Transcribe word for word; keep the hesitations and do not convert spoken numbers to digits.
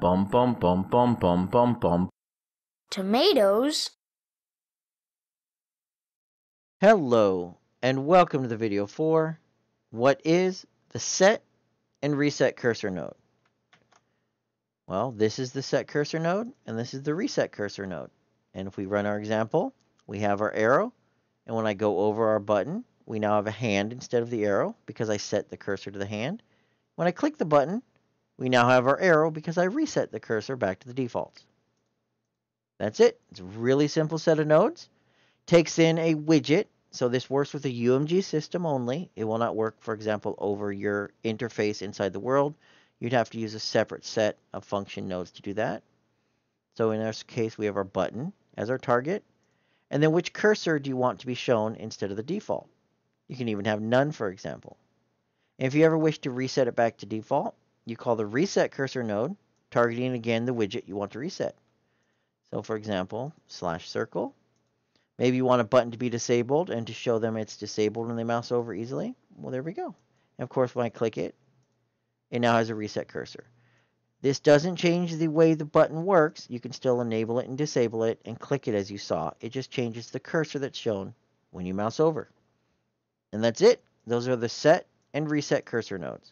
Pom pom pom pom pom pom pom. Tomatoes. Hello and welcome to the video for what is the set and reset cursor node. Well, this is the set cursor node and this is the reset cursor node. And if we run our example, we have our arrow, and when I go over our button, we now have a hand instead of the arrow because I set the cursor to the hand. When I click the button, we now have our arrow because I reset the cursor back to the defaults. That's it. It's a really simple set of nodes. Takes in a widget, so this works with a U M G system only. It will not work, for example, over your interface inside the world. You'd have to use a separate set of function nodes to do that. So in this case, we have our button as our target. And then which cursor do you want to be shown instead of the default? You can even have none, for example. If you ever wish to reset it back to default, you call the reset cursor node, targeting again the widget you want to reset. So for example, slash circle. Maybe you want a button to be disabled and to show them it's disabled when they mouse over easily. Well, there we go. And of course, when I click it, it now has a reset cursor. This doesn't change the way the button works. You can still enable it and disable it and click it as you saw. It just changes the cursor that's shown when you mouse over. And that's it. Those are the set and reset cursor nodes.